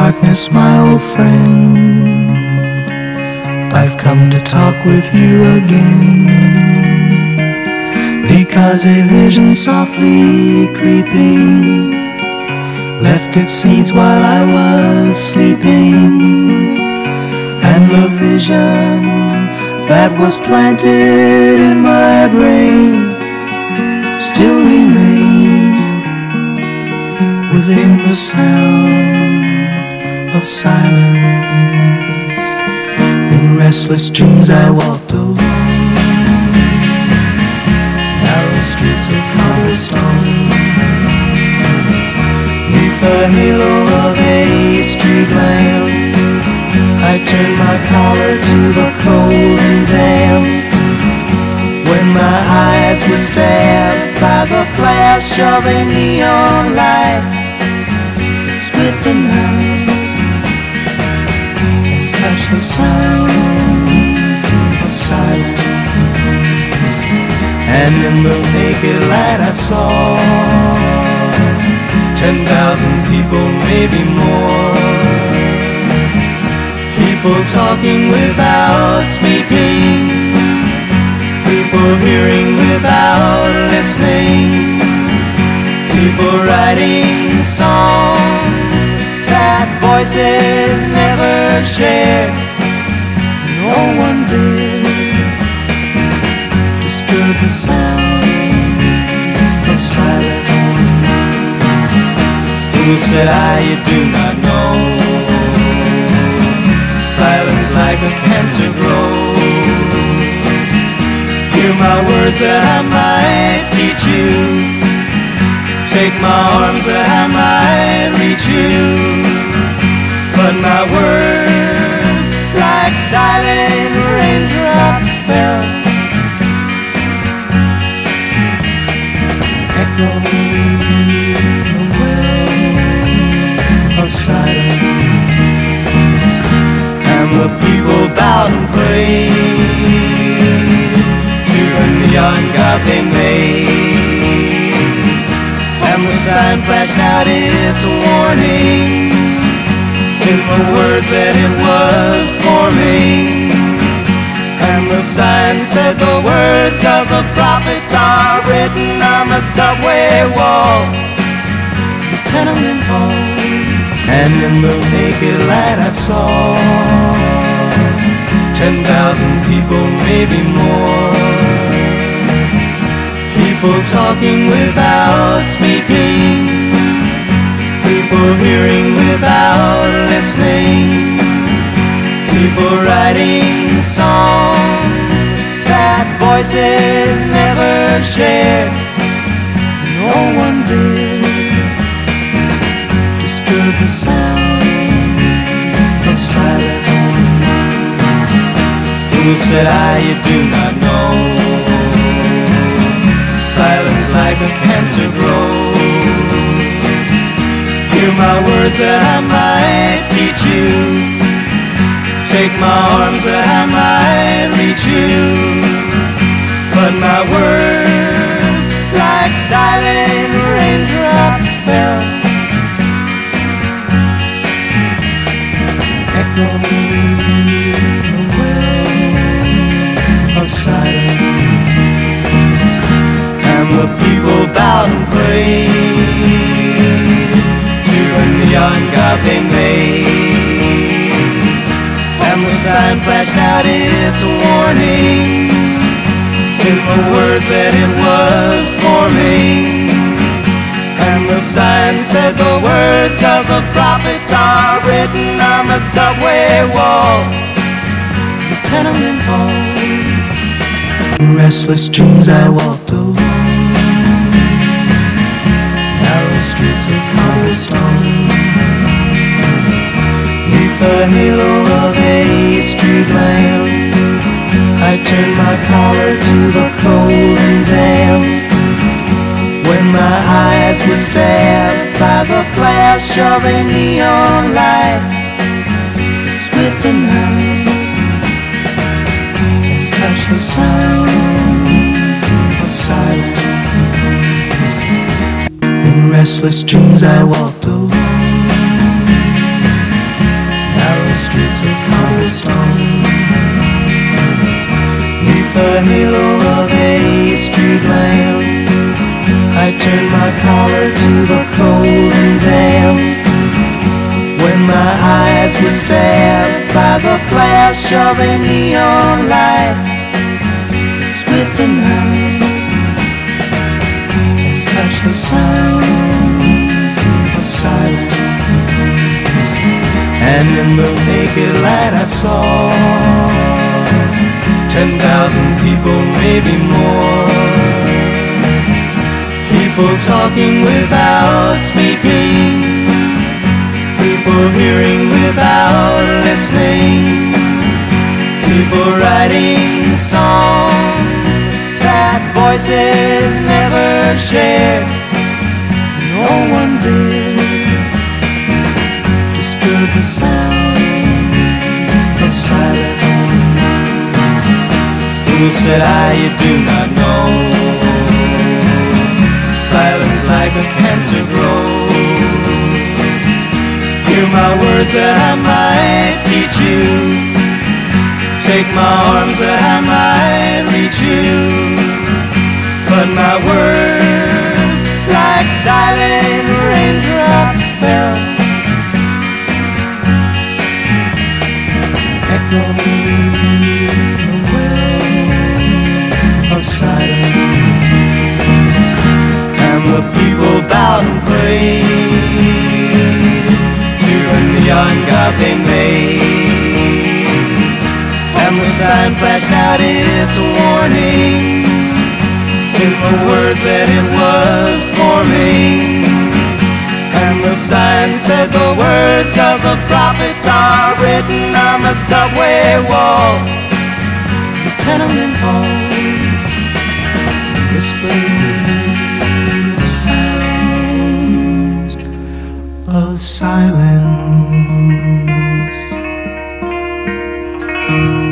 darkness, my old friend, I've come to talk with you again, because a vision softly creeping left its seeds while I was sleeping, and the vision that was planted in my brain still remains within the sound of silence. In restless dreams I walked alone narrow streets of cobblestone, neath the halo of a street lamp, I turned my collar to the cold and damp. When my eyes were stabbed by the flash of a neon light, it split the night and touched the sound of silence. And in the naked light I saw 10,000 people, maybe more, people talking without speaking, people hearing without listening, people writing songs that voices never shared. No one did disturb the sound of silence. Fool, said I, you do not know, silence like a cancer grows. Hear my words that I might teach you, take my arms that I might reach you, but my words like silent raindrops fell, echoing the wells of silence. And the people bowed and prayed, neon god they made, and the sign flashed out its warning in the words that it was forming, and the sign said the words of the prophets are written on the subway walls, the tenement halls. And in the naked light I saw 10,000 people, maybe more, people talking without speaking, people hearing without listening, people writing songs that voices never shared. No one did disturb the sound of silence. Fool, said I, you do not know, silence like a cancer grows. Hear my words that I might teach you, take my arms that I might reach you, but my words like silent raindrops fell, echoing the wells of silence. The people bowed and prayed to a neon god they made, and the sign flashed out its warning in the words that it was forming, and the sign said the words of the prophets are written on the subway walls, the tenement halls. In restless dreams I walked alone streets of cobblestone, neath the halo of a street lamp, I turned my collar to the cold and damp. When my eyes were stabbed by the flash of a neon light, it split the night and touched the sound of silence. In restless dreams I walked alone, the streets of cobblestone, neath the halo of a street lamp, I turned my collar to the cold and damp. When my eyes were stabbed by the flash of a neon light, split the night and touch the sound of silence. And in the naked light I saw 10,000 people, maybe more, people talking without speaking, people hearing without listening, people writing songs that voices never shared. No one did disturb the sound of silence. Fool, said I, you do not know, silence like a cancer grows. Hear my words that I might teach you, take my arms that I might reach you, but my words like silent raindrops fell, echoing the waves of silence. The people bowed and prayed to a neon god they made, and the sign flashed out its warning in the words that it was forming. And the sign said the words of the prophets are written on the subway walls, the tenement halls, whispering of silence.